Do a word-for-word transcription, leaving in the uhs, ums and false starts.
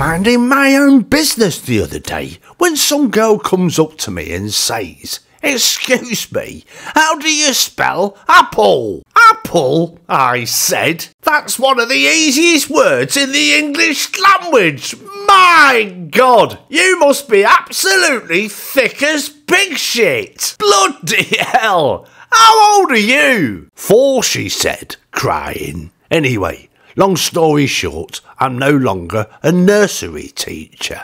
minding my own business the other day when some girl comes up to me and says, "Excuse me, how do you spell apple?" "Apple," I said, "that's one of the easiest words in the English language. My God, you must be absolutely thick as pig shit. Bloody hell, how old are you?" "Four," she said, crying. Anyway, long story short, I'm no longer a nursery teacher.